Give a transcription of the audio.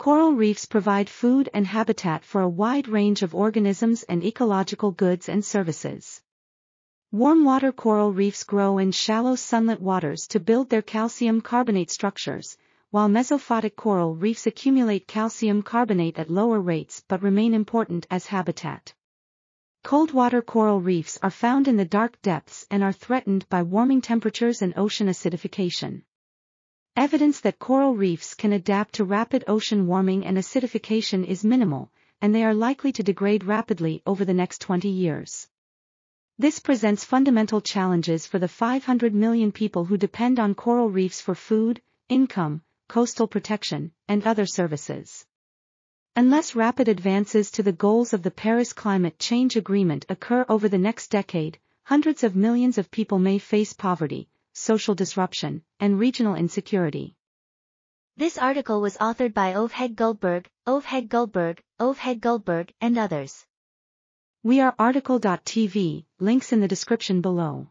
Coral reefs provide food and habitat for a wide range of organisms and ecological goods and services. Warmwater coral reefs grow in shallow sunlit waters to build their calcium carbonate structures, while mesophotic coral reefs accumulate calcium carbonate at lower rates but remain important as habitat. Coldwater coral reefs are found in the dark depths and are threatened by warming temperatures and ocean acidification. Evidence that coral reefs can adapt to rapid ocean warming and acidification is minimal, and they are likely to degrade rapidly over the next 20 years. This presents fundamental challenges for the 500 million people who depend on coral reefs for food, income, coastal protection, and other services. Unless rapid advances to the goals of the Paris Climate Change Agreement occur over the next decade, hundreds of millions of people may face poverty, social disruption, and regional insecurity. This article was authored by Ove Hoegh-Guldberg, Ove Hoegh-Guldberg, Ove Hoegh-Guldberg, and others. We are article.tv, links in the description below.